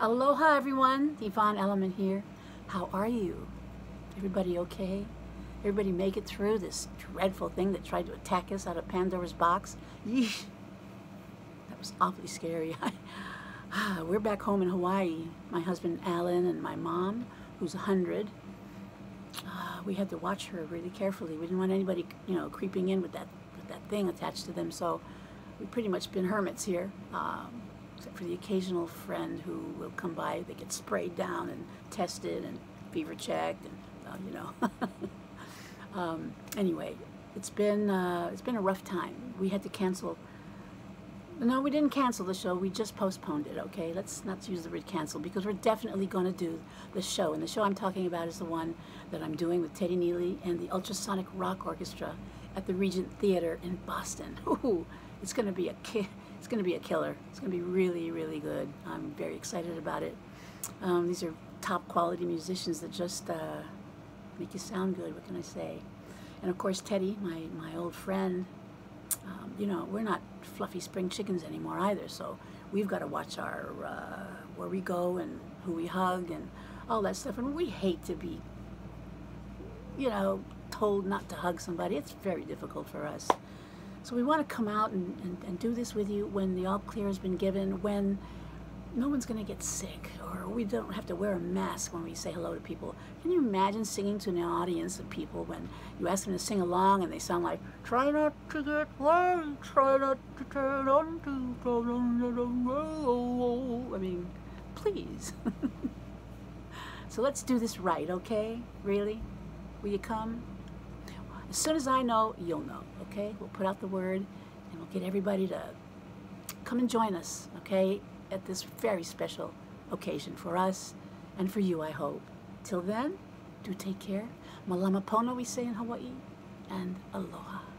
Aloha everyone, Yvonne Elliman here. How are you? Everybody okay? Everybody make it through this dreadful thing that tried to attack us out of Pandora's box? Yeesh. That was awfully scary. We're back home in Hawaii. My husband Alan and my mom, who's 100. We had to watch her really carefully. We didn't want anybody, creeping in with that thing attached to them. So we've pretty much been hermits here. Except for the occasional friend who will come by. They get sprayed down and tested and fever checked, and anyway, it's been a rough time. We had to cancel. No, we didn't cancel the show. We just postponed it. Okay, let's not use the word cancel because we're definitely going to do the show. And the show I'm talking about is the one that I'm doing with Ted Neeley and the Ultrasonic Rock Orchestra at the Regent Theater in Boston. Ooh, it's going to be a killer. It's going to be really, really good. I'm very excited about it. These are top quality musicians that just make you sound good. What can I say? And of course, Teddy, my old friend. We're not fluffy spring chickens anymore either. So we've got to watch our where we go and who we hug and all that stuff. And we hate to be, told not to hug somebody. It's very difficult for us. So we want to come out and do this with you when the all clear has been given, when no one's going to get sick, or we don't have to wear a mask when we say hello to people. Can you imagine singing to an audience of people when you ask them to sing along and they sound like, try not to get wet, try not to turn on to, I mean, please. So let's do this right, okay? Really? Will you come? As soon as I know, you'll know, okay? We'll put out the word and we'll get everybody to come and join us, okay? At this very special occasion for us and for you, I hope. Till then, do take care. Malama pona, we say in Hawaii, and aloha.